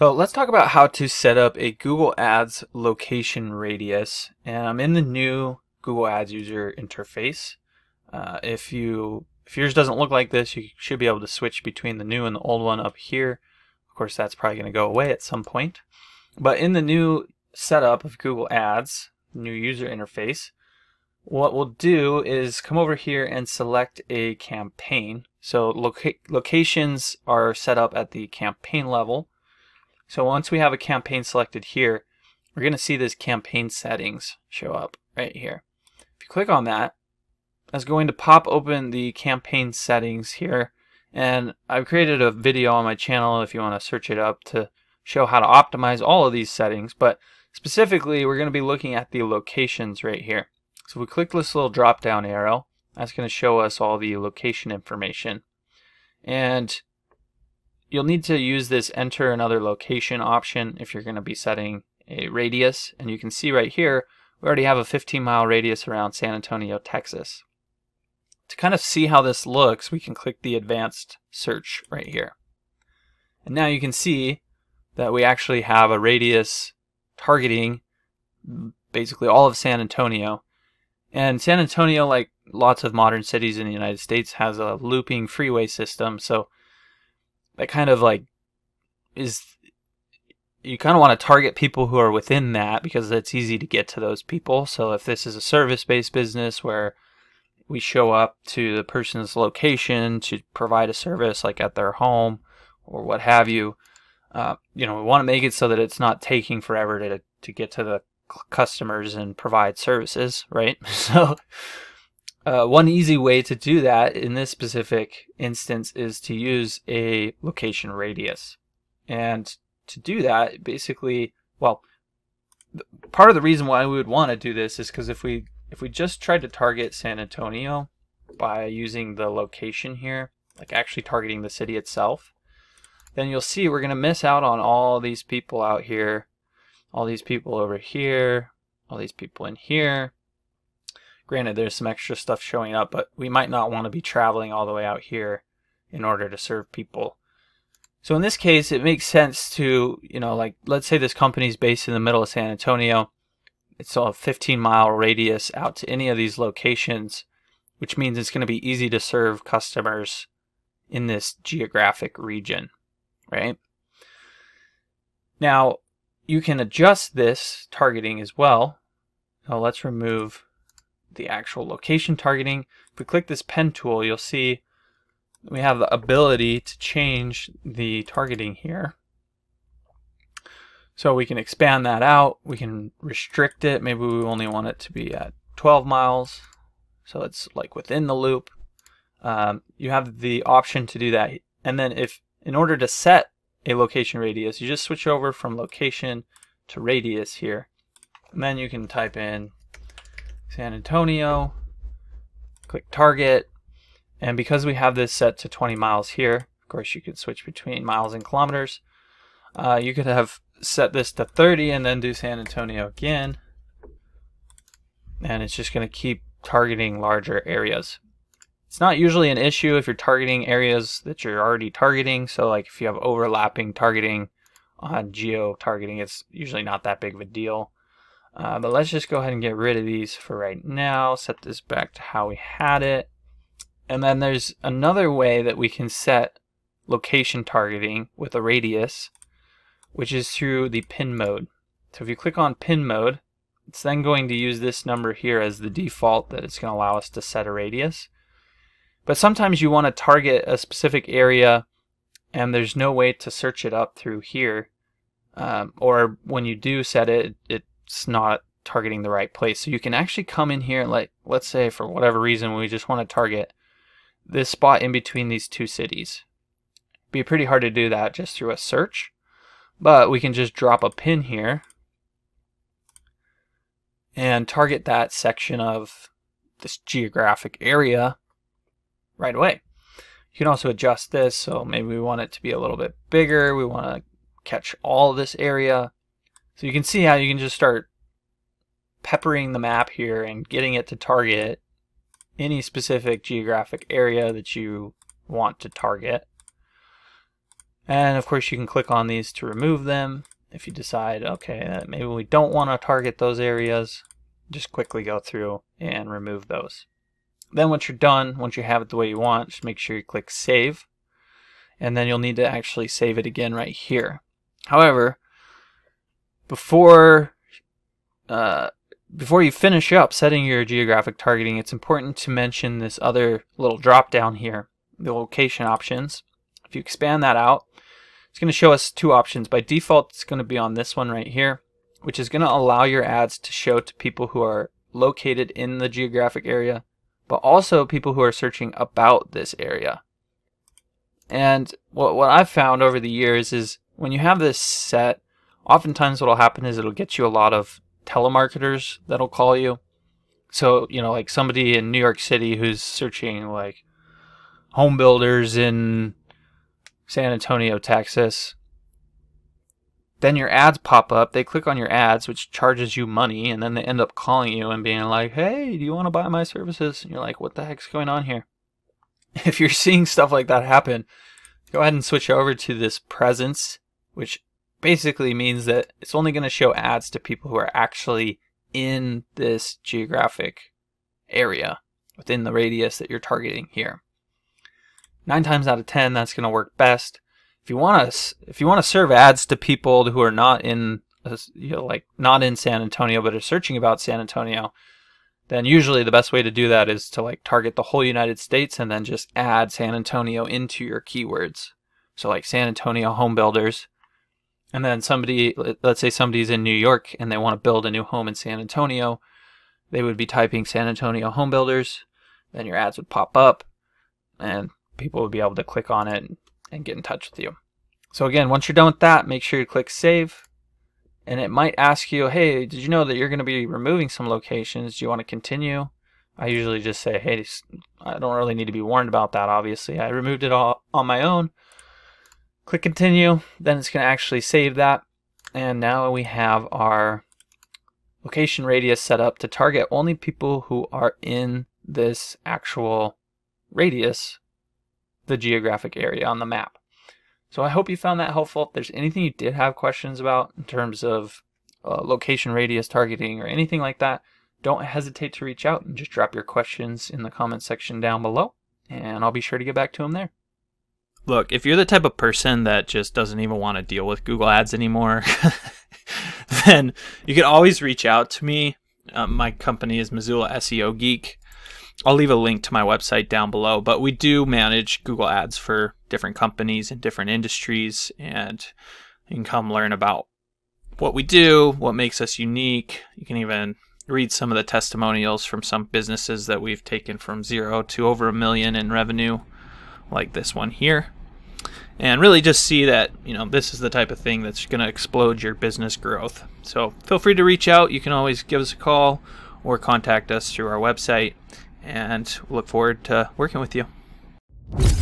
So let's talk about how to set up a Google Ads location radius. And I'm in the new Google Ads user interface. If yours doesn't look like this, you should be able to switch between the new and the old one up here. Of course, that's probably going to go away at some point. But in the new setup of Google Ads, new user interface, what we'll do is come over here and select a campaign. So locations are set up at the campaign level. So once we have a campaign selected here, we're going to see this campaign settings show up right here. If you click on that, that's going to pop open the campaign settings here. And I've created a video on my channel if you want to search it up to show how to optimize all of these settings. But specifically, we're going to be looking at the locations right here. So we click this little drop down arrow, that's going to show us all the location information. And you'll need to use this enter another location option if you're going to be setting a radius. And you can see right here, we already have a 15-mile radius around San Antonio, Texas. To kind of see how this looks, we can click the advanced search right here. And now you can see that we actually have a radius targeting basically all of San Antonio. And San Antonio, like lots of modern cities in the United States, has a looping freeway system. So that kind of like is, you kind of want to target people who are within that because it's easy to get to those people. So if this is a service-based business where we show up to the person's location to provide a service like at their home or what have you, you know, we want to make it so that it's not taking forever to get to the customers and provide services, right? So one easy way to do that in this specific instance is to use a location radius. And to do that, basically, well, part of the reason why we would want to do this is because if we just tried to target San Antonio by using the location here, like actually targeting the city itself, then you'll see we're going to miss out on all these people out here, all these people over here, all these people in here. Granted, there's some extra stuff showing up, but we might not want to be traveling all the way out here in order to serve people. So in this case, it makes sense to, you know, like let's say this company's based in the middle of San Antonio. It's a 15-mile radius out to any of these locations, which means it's going to be easy to serve customers in this geographic region, right? Now, you can adjust this targeting as well. So let's remove the actual location targeting. If we click this pen tool, you'll see we have the ability to change the targeting here. So we can expand that out. We can restrict it. Maybe we only want it to be at 12 miles. So it's like within the loop. You have the option to do that. And then if in order to set a location radius, you just switch over from location to radius here, and then you can type in San Antonio, click target, and because we have this set to 20 miles here, of course you could switch between miles and kilometers. You could have set this to 30 and then do San Antonio again, and it's just going to keep targeting larger areas. It's not usually an issue if you're targeting areas that you're already targeting. So like if you have overlapping targeting on geo-targeting, it's usually not that big of a deal. But let's just go ahead and get rid of these for right now. Set this back to how we had it. And then there's another way that we can set location targeting with a radius, which is through the pin mode. So if you click on pin mode, it's then going to use this number here as the default that it's going to allow us to set a radius. But sometimes you want to target a specific area and there's no way to search it up through here. Or when you do set it, it's not targeting the right place. So you can actually come in here and let's say for whatever reason, we just want to target this spot in between these two cities. It'd be pretty hard to do that just through a search, but we can just drop a pin here and target that section of this geographic area right away. You can also adjust this, so maybe we want it to be a little bit bigger. We want to catch all this area. So you can see how you can just start peppering the map here and getting it to target any specific geographic area that you want to target. And of course you can click on these to remove them if you decide, okay, maybe we don't want to target those areas. Just quickly go through and remove those. Then once you're done, once you have it the way you want, just make sure you click save. And then you'll need to actually save it again right here. However, before you finish up setting your geographic targeting, it's important to mention this other little drop down here, the location options. If you expand that out, it's going to show us two options. By default, it's going to be on this one right here, which is going to allow your ads to show to people who are located in the geographic area, but also people who are searching about this area. And what I've found over the years is when you have this set, oftentimes what'll happen is it'll get you a lot of telemarketers that'll call you. So, you know, like somebody in New York City who's searching like home builders in San Antonio, Texas. Then your ads pop up, they click on your ads, which charges you money, and then they end up calling you and being like, hey, do you want to buy my services? And you're like, what the heck's going on here? If you're seeing stuff like that happen, go ahead and switch over to this presence, which basically means that it's only going to show ads to people who are actually in this geographic area within the radius that you're targeting here. 9 times out of 10, that's going to work best. If you want to serve ads to people who are not in, you know, like not in San Antonio but are searching about San Antonio, then usually the best way to do that is to like target the whole United States and then just add San Antonio into your keywords. So like San Antonio home builders, and then somebody, let's say somebody's in New York and they want to build a new home in San Antonio, they would be typing San Antonio home builders, then your ads would pop up and people would be able to click on it and get in touch with you. So again, once you're done with that, make sure you click save. And it might ask you, hey, did you know that you're going to be removing some locations? Do you want to continue? I usually just say, hey, I don't really need to be warned about that, obviously. I removed it all on my own. Click continue. Then it's going to actually save that. And now we have our location radius set up to target only people who are in this actual radius, the geographic area on the map. So I hope you found that helpful. If there's anything you did have questions about in terms of location radius targeting or anything like that, don't hesitate to reach out and just drop your questions in the comment section down below, and I'll be sure to get back to them there. Look, if you're the type of person that just doesn't even want to deal with Google Ads anymore, then you can always reach out to me. My company is Missoula SEO Geek. I'll leave a link to my website down below, but we do manage Google Ads for different companies and different industries, and you can come learn about what we do, what makes us unique. You can even read some of the testimonials from some businesses that we've taken from 0 to over $1 million in revenue, like this one here, and really just see that, you know, this is the type of thing that's going to explode your business growth. So feel free to reach out. You can always give us a call or contact us through our website, and look forward to working with you.